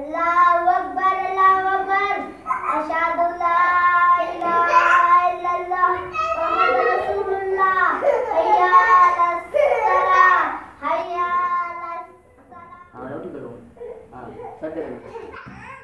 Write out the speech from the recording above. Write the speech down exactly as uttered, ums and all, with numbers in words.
Allahu Akbar, Allahu Akbar. Ashhadu an la ilaha illallah Muhammadur Rasulullah. Hayya 'alas salah, hayya 'alas salah. हाँ, ये तो करो. हाँ, सच है.